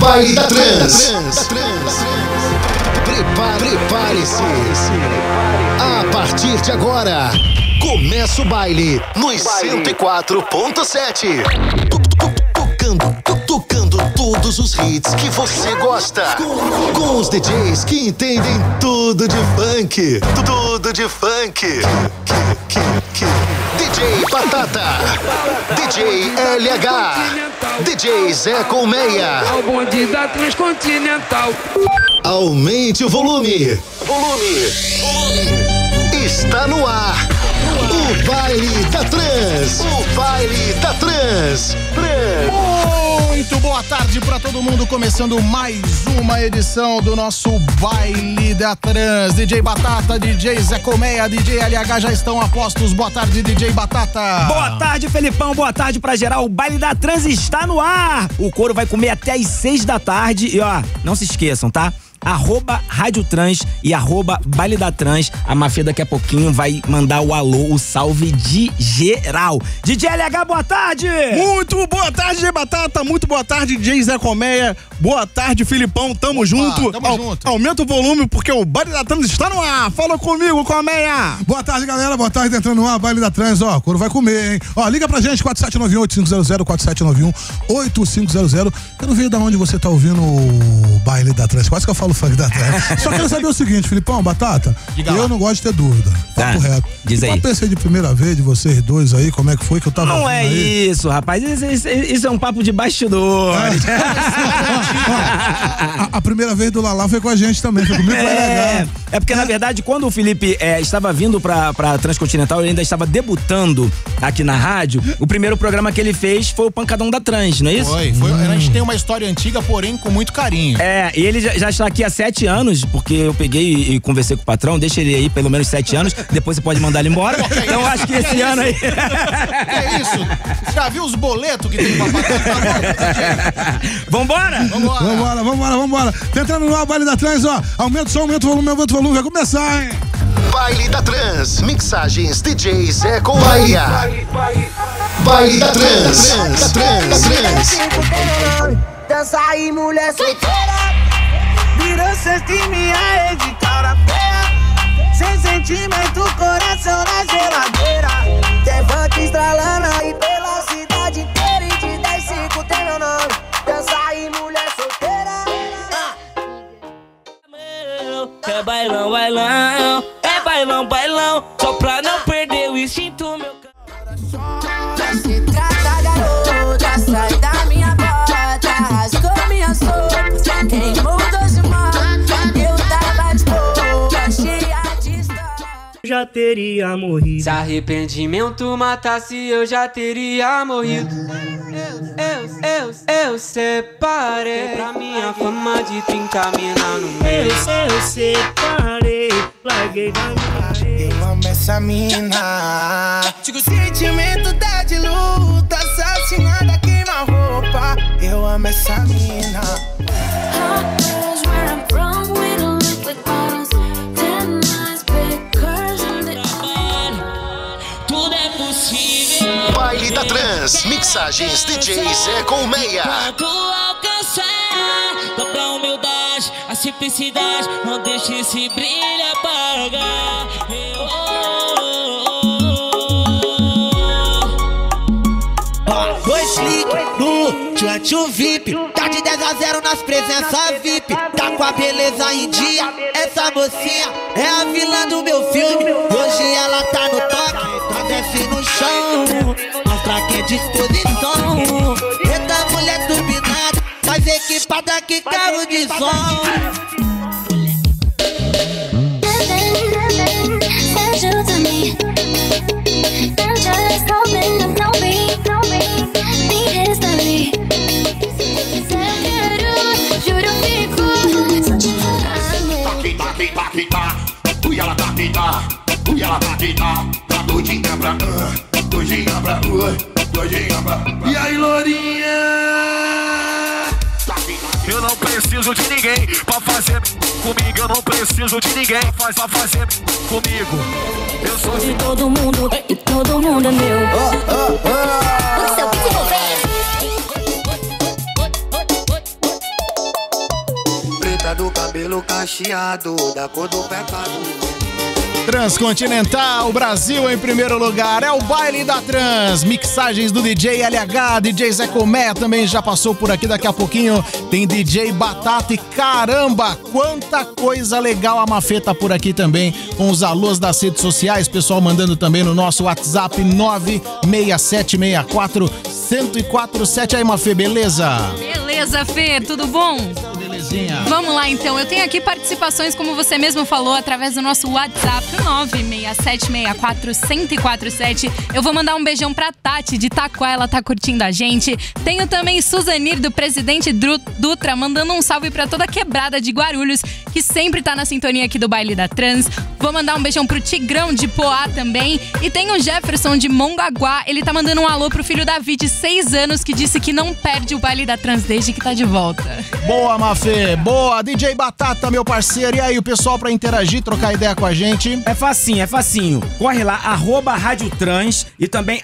Baile da Trans. Prepare-se. A partir de agora, começa o baile nos 104.7. Tocando todos os hits que você gosta. Com os DJs que entendem tudo de funk. DJ Batata, DJ LH, DJ Zé Colmeia. Ao bonde da Transcontinental. Aumente o volume. Está no ar o Baile da Trans. Muito boa tarde pra todo mundo, começando mais uma edição do nosso Baile da Trans. DJ Batata, DJ Zé Colmeia, DJ LH já estão a postos. Boa tarde, DJ Batata. Boa tarde, Felipão, boa tarde pra geral. O Baile da Trans está no ar. O couro vai comer até as 6 da tarde e ó, não se esqueçam, tá? @ Rádio Trans e @ Baile da Trans. A Mafia daqui a pouquinho vai mandar o alô, o salve de geral. DJ LH, boa tarde! Muito boa tarde, DJ Batata. Muito boa tarde, DJ Zé Colmeia. Boa tarde, Filipão. Tamo junto. Tamo junto. Aumenta o volume porque o Baile da Trans está no ar. Fala comigo, Colmeia. Boa tarde, galera. Boa tarde, entrando no ar. Baile da Trans, ó. Quando vai comer, hein? Ó, liga pra gente, 4791-8500, 4791-8500. Eu não vejo de onde você tá ouvindo o Baile da Trans. Quase que eu falo funk da terra. Só quero saber o seguinte, Filipão, Batata, eu não gosto de ter dúvida. Papo reto. Diz aí. Eu pensei de primeira vez de vocês dois aí, como é que foi que eu tava. Não é aí. Isso, rapaz. Isso é um papo de bastidores. É. A primeira vez do Lalá foi com a gente também. Foi comigo, é porque, na verdade, quando o Felipe estava vindo pra Transcontinental, ele ainda estava debutando aqui na rádio. O primeiro programa que ele fez foi o Pancadão da Trans, não é isso? Foi. A gente tem uma história antiga, porém, com muito carinho. É, e ele já está aqui há 7 anos, porque eu peguei e conversei com o patrão, deixa ele aí pelo menos 7 anos, depois você pode mandar ele embora. Então eu acho que esse ano aí. É isso? Já viu os boletos que tem pra pagar? Vambora! Tentando no Baile da Trans, ó. Aumenta o som, aumenta o volume, vai começar, hein? Baile da Trans, mixagens DJ Zé Colmeia. Baile da Trans. Dança aí, mulher solteira. Viranças de minha rede, cara feia. Sem sentimento, coração na geladeira. Tem funk estralando aí pela cidade inteira. E de 10-5 tem meu nome. Dança aí, mulher solteira. É bailão, bailão. É bailão, bailão. Só pra não perder o instinto, meu cara. Se trata, garota, sai da minha bota. Rasgou minhas roupas, queimou. Já teria morrido. Se arrependimento matasse, eu já teria morrido. Eu separei pra minha fama de te encaminar no meio. Eu separei, larguei da minha. Eu amo essa mina. Sentimento tá de luta, assassinada, queima roupa. Eu amo essa mina. Baile da Trans, mixagens DJ Zé Colmeia. Quando alcançar, dobra a humildade, a simplicidade, não deixe esse brilho apagar. Dois cliques no Tchutchu VIP, tá de 10-0 nas presenças VIP. Tá com a beleza em dia, essa mocinha é a vilã do meu filme. Hoje ela tá no toque, tá desce no chão. Mostra que é disposição. Eita mulher turbinada, mais equipada que carro de som. E aí, lourinha? Eu não preciso de ninguém pra fazer comigo. Eu não preciso de ninguém pra fazer comigo. Eu sou de todo mundo e todo mundo é meu. O seu que cabelo cacheado, da cor do pecado. Transcontinental, Brasil em primeiro lugar, é o baile da Trans, mixagens do DJ LH, DJ Zé Colmeia também já passou por aqui, daqui a pouquinho tem DJ Batata e caramba, quanta coisa legal, a Mafê tá por aqui também, com os alôs das redes sociais, pessoal mandando também no nosso WhatsApp 96764-1047, aí Mafê, beleza? Beleza, Fê, tudo bom? Belezinha. Vamos lá então, eu tenho aqui participações, como você mesmo falou, através do nosso WhatsApp 96764-1047. Eu vou mandar um beijão pra Tati de Itaquá, ela tá curtindo a gente. Tenho também Suzanir do Presidente Dutra, mandando um salve pra toda a quebrada de Guarulhos, que sempre tá na sintonia aqui do Baile da Trans. Vou mandar um beijão pro Tigrão de Poá também. E tem o Jefferson de Mongaguá, ele tá mandando um alô pro filho Davi de 6 anos, que disse que não perde o Baile da Trans desde que tá de volta. Boa, Mafê, boa. DJ Batata, meu parceiro, e aí o pessoal pra interagir, trocar ideia com a gente? É facinho, é facinho. Corre lá, @Rádio Trans e também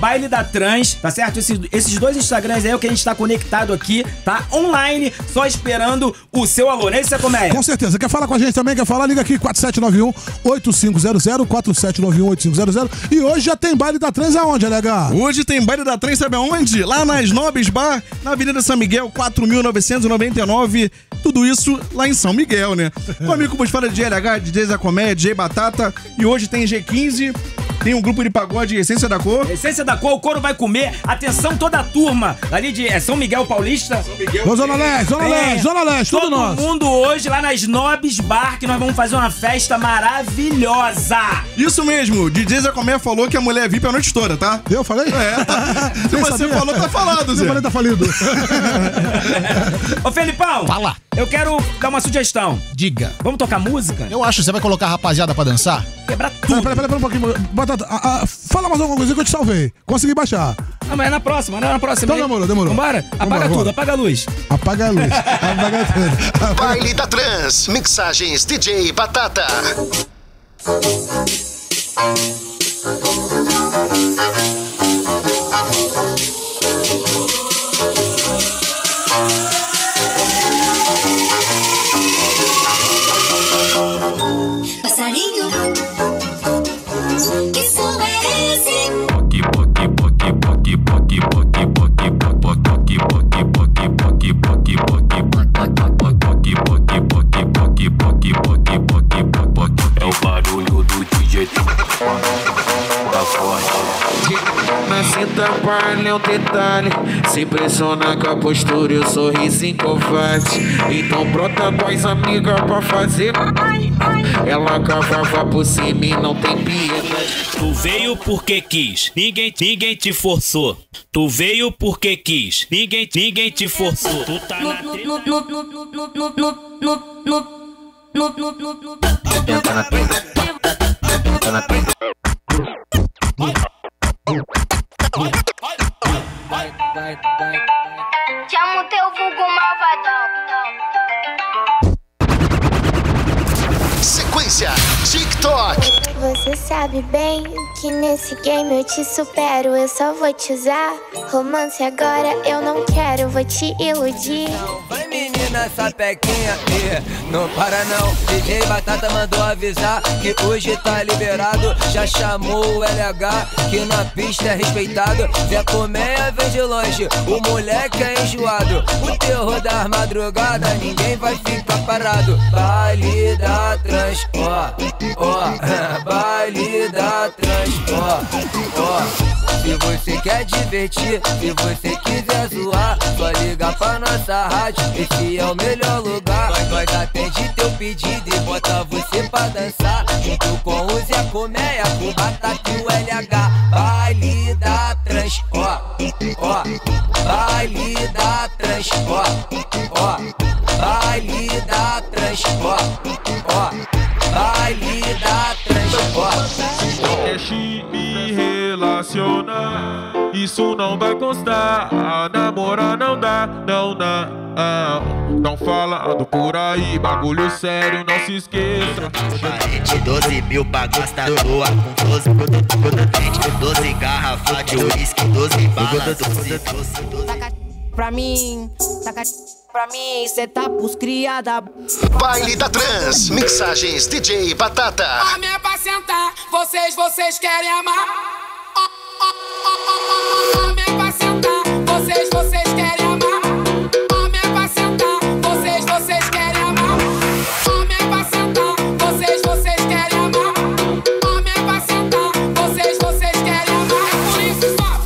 @Baile da Trans, tá certo? Esses dois Instagrams aí é o que a gente tá conectado aqui, tá? Online, só esperando o seu alô, né? Isso é comédia. Com certeza. Quer falar com a gente também? Quer falar? Liga aqui, 4791-8500, 4791-8500. E hoje já tem Baile da Trans aonde, LH? Hoje tem Baile da Trans, sabe aonde? Lá na Snobs Bar, na Avenida São Miguel, 4.999. Tudo isso lá em São Miguel, né? O amigo que fala de LH, de DJ Zé Colmeia, DJ Batata. E hoje tem G15, tem um grupo de pagode Essência da Cor. Essência da Cor, o couro vai comer. Atenção toda a turma ali de São Miguel Paulista. São Miguel. Zona Leste, Zona Leste, Zona Leste, tudo nosso. Todo mundo hoje lá na Snobs Bar, que nós vamos fazer uma festa maravilhosa. Isso mesmo, DJ Zé Colmeia falou que a mulher é VIP a noite toda, tá? Eu falei? É, tá. Se você falou, tá falado, Zé. Eu falei, tá falido. Ô, Felipão. Fala. Eu quero dar uma sugestão. Diga. Vamos tocar música? Eu acho que você vai colocar a rapaziada pra dançar. Quebrar tudo. Pera um pouquinho. Batata, fala mais alguma coisa que eu te salvei. Consegui baixar. Ah, mas é na próxima, não é na próxima. Então demorou. Vambora? Apaga tudo, apaga a luz. Apaga a luz. Apaga tudo. Baile da Trans, mixagens DJ Batata. É um detalhe, se impressiona com a postura e o sorriso covarde. Então brota duas amigas pra fazer. Ela cavava por cima e não tem piedade. Tu veio porque quis, ninguém te forçou. Tu veio porque quis, ninguém te forçou. Tu tá na chamo teu vulgo malvadão. Sequência TikTok. Você sabe bem que nesse game eu te supero. Eu só vou te usar. Romance agora eu não quero, vou te iludir. Vai menina, essa pequinha aqui, não para não. DJ Batata mandou avisar que hoje tá liberado. Já chamou o LH, que na pista é respeitado. Zé Colmeia vem de longe, o moleque é enjoado. O terror da madrugada, ninguém vai ficar parado. Baile da Trans, ó, ó. Baile da Trans, ó, ó. Se você quer divertir, se você quiser zoar, só liga pra nossa rádio, esse é o melhor lugar. Nós atende teu pedido e bota você pra dançar, junto com o Zé Colmeia, com Batata e o LH. Baile da Trans, ó, ó. Baile da Trans, ó, ó. Baile da Trans, ó, ó. Baile da Trans, ó. Deixe me relacionar, isso não vai constar. A namorar não dá, não dá. Tão falando por aí, bagulho sério, não se esqueça. 12 mil bagunça doa com 12 garrafas de uísque, 12 balas, 12. pra mim, taca pra mim, setupos criada. Baile da Trans, mixagens DJ Batata. Homem é pra sentar, vocês querem amar. Homem é pra sentar, vocês querem amar. Homem é pra sentar, vocês querem amar. Homem é pra sentar, vocês querem amar. Homem é pra sentar, vocês querem amar.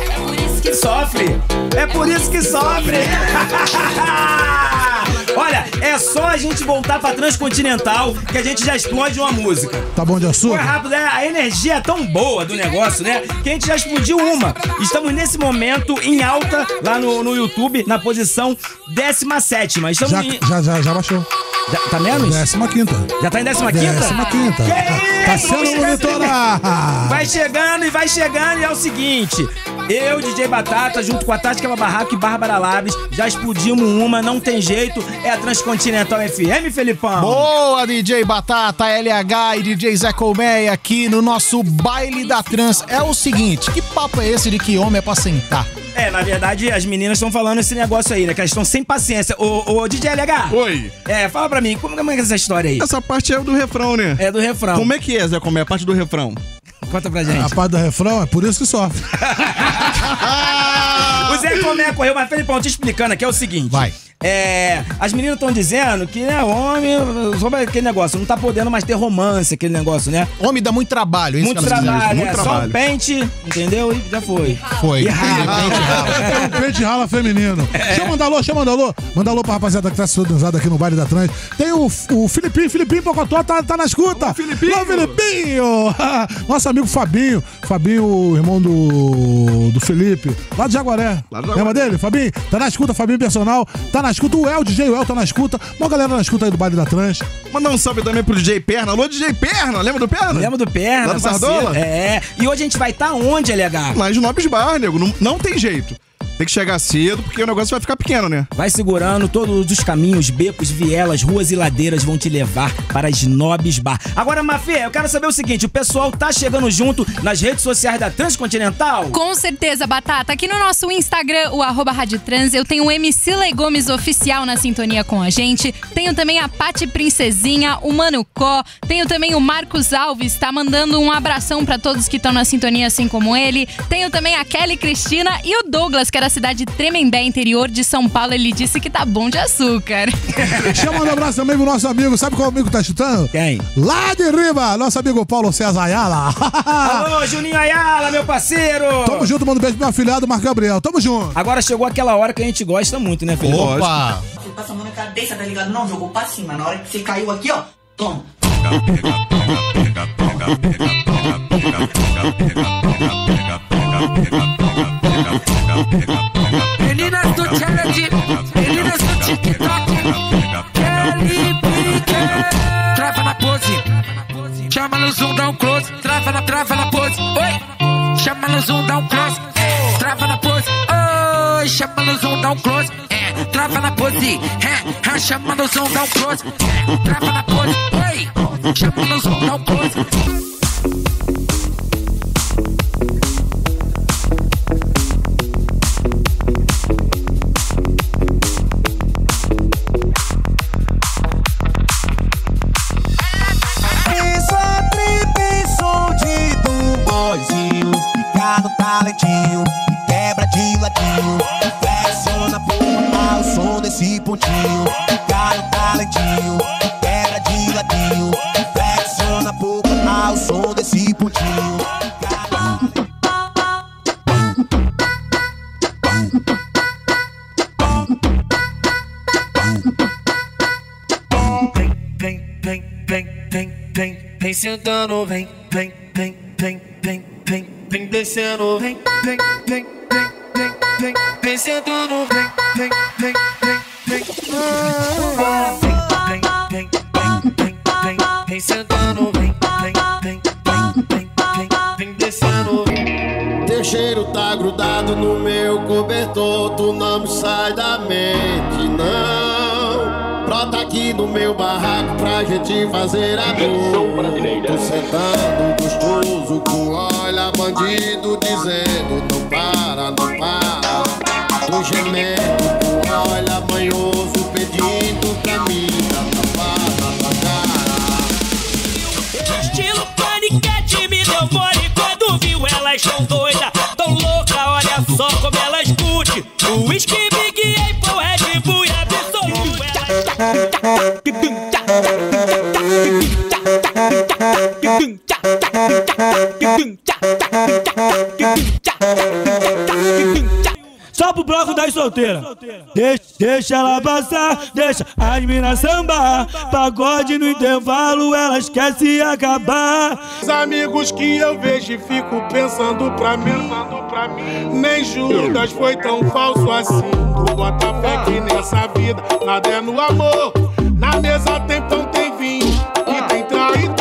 É por isso que sofre. É por isso que sofre. É por isso que sofre. Olha, é só a gente voltar pra Transcontinental que a gente já explode uma música. Tá bom de açúcar? Foi rápido, né? A energia é tão boa do negócio, né? Que a gente já explodiu uma. Estamos nesse momento em alta lá no YouTube, na posição 17ª. Estamos já baixou. Tá menos? 15ª. Já tá em 15ª? 15ª. Que é isso? Tá sendo monitorado. Vai chegando e é o seguinte. Eu, DJ Batata, junto com a Tática Barraco e Bárbara Laves, já explodimos uma, não tem jeito. É a Transcontinental FM, Felipão. Boa, DJ Batata, LH e DJ Zé Colmeia aqui no nosso Baile da Trans. É o seguinte, que papo é esse de que homem é pra sentar? É, na verdade, as meninas estão falando esse negócio aí, né? Que elas estão sem paciência. Ô, DJ LH. Oi. É, fala pra mim, como é que é essa história aí? Essa parte é do refrão, né? É do refrão. Como é que é, Zé Colmeia? A parte do refrão. Conta pra gente. A parte do refrão é por isso que sofre. O Zé Colmeia correu, mas Felipão, te explicando aqui é o seguinte. Vai. As meninas estão dizendo que, né, homem, sobre aquele negócio, não tá podendo mais ter romance, aquele negócio, né? Homem dá muito trabalho, isso. Muito trabalho, muito trabalho. Só um pente, entendeu? E já foi. Foi. E rala. Um pente rala feminino. Deixa eu mandar alô, Manda alô pra rapaziada que tá dançada aqui no Baile da Trans. Tem o Filipinho Pocotó, tá na escuta. Ô, Filipinho! Ô, Filipinho! Nosso amigo Fabinho. Fabinho, irmão do Felipe, lá de Jaguaré. Lembra dele? Fabinho, tá na escuta, Fabinho personal, tá na escuta, o DJ El tá na escuta, uma galera na escuta aí do Baile da Trans. Mandar um salve também pro DJ Perna. Alô, DJ Perna, lembra do Perna? Lembra do Perna, lá do Sardola? É, e hoje a gente vai estar onde, LH? Lá em Snobs Bar, nego, não tem jeito. Tem que chegar cedo, porque o negócio vai ficar pequeno, né? Vai segurando, todos os caminhos, becos, vielas, ruas e ladeiras vão te levar para Snobs Bar. Agora, Mafê, eu quero saber o seguinte, o pessoal tá chegando junto nas redes sociais da Transcontinental? Com certeza, Batata. Aqui no nosso Instagram, o @radiotrans, eu tenho o MC Lei Gomes Oficial na sintonia com a gente. Tenho também a Pati Princesinha, o Mano Có. Tenho também o Marcos Alves, tá mandando um abração para todos que estão na sintonia, assim como ele. Tenho também a Kelly Cristina e o Douglas, que era cidade de Tremembé, interior de São Paulo, ele disse que tá bom de açúcar. Chama um abraço também pro nosso amigo, sabe qual amigo tá chutando? Quem? Lá de Riba, nosso amigo Paulo César Ayala. Alô, Juninho Ayala, meu parceiro! Tamo junto, manda um beijo pro meu afilhado, Marco Gabriel, tamo junto. Agora chegou aquela hora que a gente gosta muito, né, Felipe? Opa! Você passa a mão na cabeça, tá ligado? Não, jogou pra cima, na hora que você caiu aqui, ó, toma. Meninas do challenge, meninas do TikTok, trava na pose, chama no zoom, dá um close, trava na pose, oi, chama no zoom, dá um close, trava na pose, oi, chama no zoom, dá um close, trava na pose, chama no zoom, dá um close, trava na pose, oi, chama no zoom, dá um close. Talentinho, quebra de ladinho, flexiona para o som desse pontinho. Cara no talentinho, quebra de ladinho, flexiona para o som desse pontinho. Vem sentando, vem. Vem descendo, vem sentando, vem sentando, vem descendo. Teu cheiro tá grudado no meu cobertor, tu não me sai da mente, não. Brota aqui no meu barraco pra gente fazer a dor. Tô sentando gostoso com bandido dizendo não para, não para. o gemendo. Olha manhoso pedindo pra mim, dá pra cara. Estilo paniquete me deu mole quando viu elas tão doida, tão louca, olha só como elas curte. O whisky big e pô é de buia absoluto. Só pro bloco das solteiras. Deixa ela passar, deixa as minas sambar. Pagode no intervalo, elas querem se acabar. Os amigos que eu vejo e fico pensando pra mim, nem Judas foi tão falso assim. Tu bota fé que nessa vida nada é no amor. Na mesa tem pão, tem vinho e tem traidor.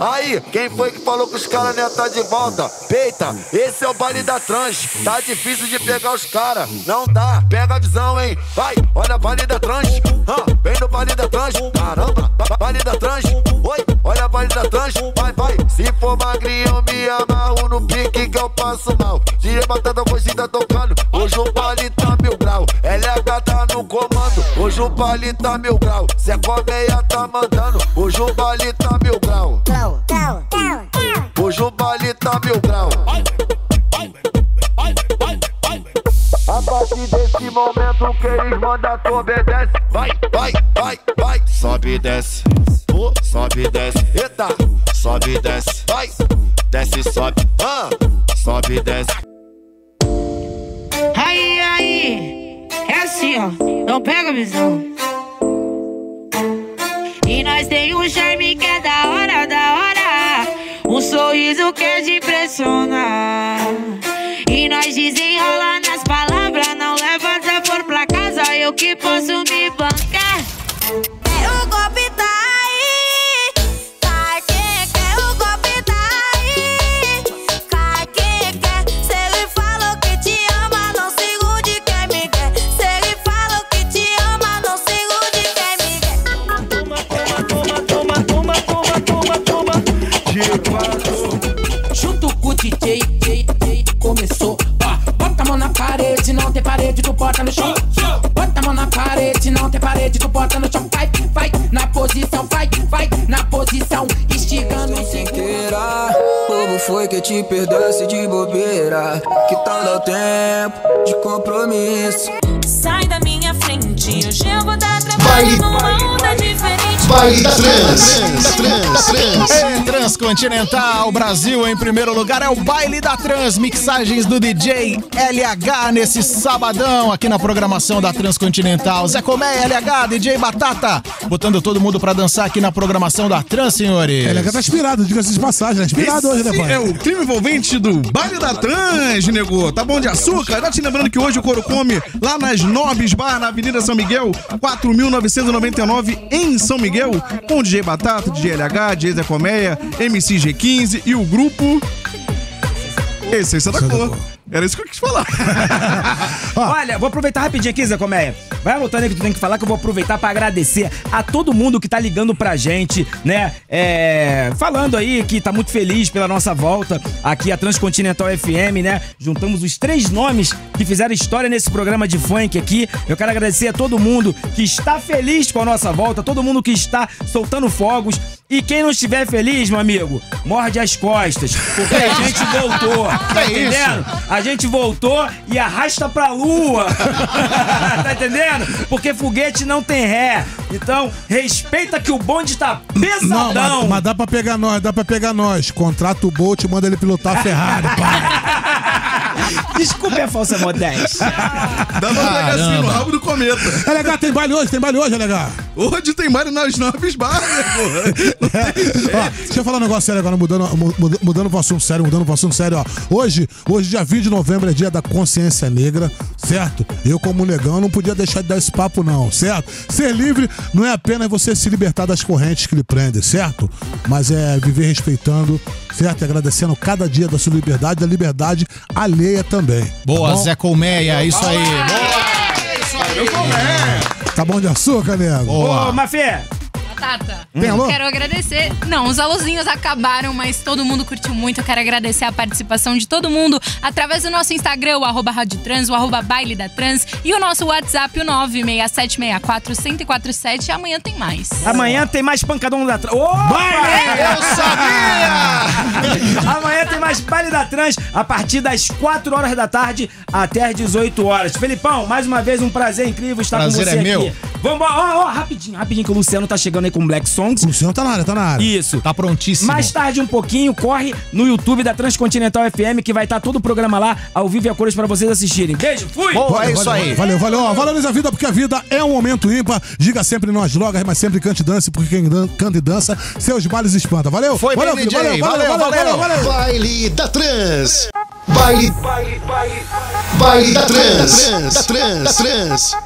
Aí, quem foi que falou que os caras não tá de volta? Peita, esse é o baile da trans. Tá difícil de pegar os caras, não dá, pega a visão, hein? Vai, olha o baile da trans, vem no baile da trans. Caramba, baile da trans, oi, olha o baile da trans. Vai, vai, se for magrinho me amarro no pique que eu passo mal. DJ Batata, a vozinha tá tocando, hoje o baile tá 1000 graus. LH tá no comando, hoje o baile tá 1000 graus. Zé Colmeia tá mandando, hoje o baile tá 1000 graus. Hoje o baile tá 1000 graus. A partir desse momento que eles mandam, tu obedece. Vai, vai, vai, vai. Sobe e desce, sobe e desce. Eita, sobe e desce. Vai, desce e sobe, sobe e desce. Aí, aí, é assim ó, não pega a visão. E nós tem um charme que é da hora, da hora. Um sorriso que te impressiona. E nós desenrola nas palavras. Não leva se for pra casa, eu que posso me bancar. É o golpe tá aí. Cai quem quer, o golpe tá aí. Cai quem quer. Se ele falou que te ama, não segure quem me quer. Se ele falou que te ama, não segure quem me quer. Junto com o DJ, começou. Bota a mão na parede, não tem parede, tu bota no chão. Bota a mão na parede, não tem parede, tu bota no chão. Vai, vai, na posição, vai, vai, na posição. Esticando sem inteira. Como foi que te perdesse de bobeira? Que tal dar o tempo de compromisso? Sai da minha frente, hoje eu vou dar trabalho numa onda diferente. Baile da Trans. Transcontinental Brasil em primeiro lugar é o Baile da Trans. Mixagens do DJ LH nesse sabadão aqui na programação da Transcontinental. Zé Colmeia, LH, DJ Batata, botando todo mundo pra dançar aqui na programação da Trans, senhores. LH tá inspirado, diga-se de passagem, tá inspirado hoje, né, pai? É o clima envolvente do Baile da Trans, nego. Tá bom de açúcar? Já te lembrando que hoje o couro come lá nas Snobs Bar, na Avenida São Miguel, 4.999 em São Miguel, com DJ Batata, DJ LH, DJ Zé Colmeia, MC G15 e o grupo Essência da Cor. Era isso que eu quis falar. Olha, vou aproveitar rapidinho aqui, Zé Colmeia. Vai anotando aí que tu tem que falar, que eu vou aproveitar pra agradecer a todo mundo que tá ligando pra gente, né? Falando aí que tá muito feliz pela nossa volta aqui à Transcontinental FM, né? Juntamos os 3 nomes que fizeram história nesse programa de funk aqui. Eu quero agradecer a todo mundo que está feliz com a nossa volta, todo mundo que está soltando fogos. E quem não estiver feliz, meu amigo, morde as costas, porque a gente voltou, tá entendendo? A gente voltou e arrasta pra lua, tá entendendo? Porque foguete não tem ré, então respeita que o bonde tá pesadão. Não, mas dá pra pegar nós, contrata o Bolt e manda ele pilotar a Ferrari, pá. Desculpe a falsa modéstia. Dá pra pegar assim no rabo do cometa. É legal, tem baile hoje, é legal. Hoje tem baile nas Snobs Bar, né, porra? Ó, deixa eu falar um negócio sério agora, mudando pro assunto sério, ó. Hoje, dia 20 de novembro, é dia da consciência negra, certo? Eu, como negão, não podia deixar de dar esse papo, não, certo? Ser livre não é apenas você se libertar das correntes que lhe prendem, certo? Mas é viver respeitando, certo? E agradecendo cada dia da sua liberdade, da liberdade alheia também. Boa, tá Zé Colmeia, isso aí. Boa! Isso aí, Zé Colmeia! Tá bom de açúcar, nego? Boa, Mafê! Batata, quero agradecer. Não, os alôzinhos acabaram, mas todo mundo curtiu muito. Eu quero agradecer a participação de todo mundo através do nosso Instagram, o @radiotrans, o @bailedatrans e o nosso WhatsApp, o 96764-1047. Amanhã tem mais. Amanhã tem mais Pancadão da Trans. Eu sabia! Amanhã tem mais Baile da Trans a partir das 4 horas da tarde até as 18 horas. Felipão, mais uma vez um prazer incrível estar com você aqui. Vamos embora. Ó, rapidinho, que o Luciano tá chegando aí com Black Songs. O Luciano tá na área. Isso. Tá prontíssimo. Mais tarde um pouquinho, corre no YouTube da Transcontinental FM, que vai estar todo o programa lá, ao vivo e a cores, pra vocês assistirem. Beijo, fui! Bom, é isso aí. Valeu. Valoriza a vida, porque a vida é um momento ímpar. Diga sempre nós logo, mas sempre cante e dance, porque quem canta e dança, seus bailes espanta. Valeu? Foi valeu, bem, filho, DJ. Valeu. Baile da Trans. Baile da Trans.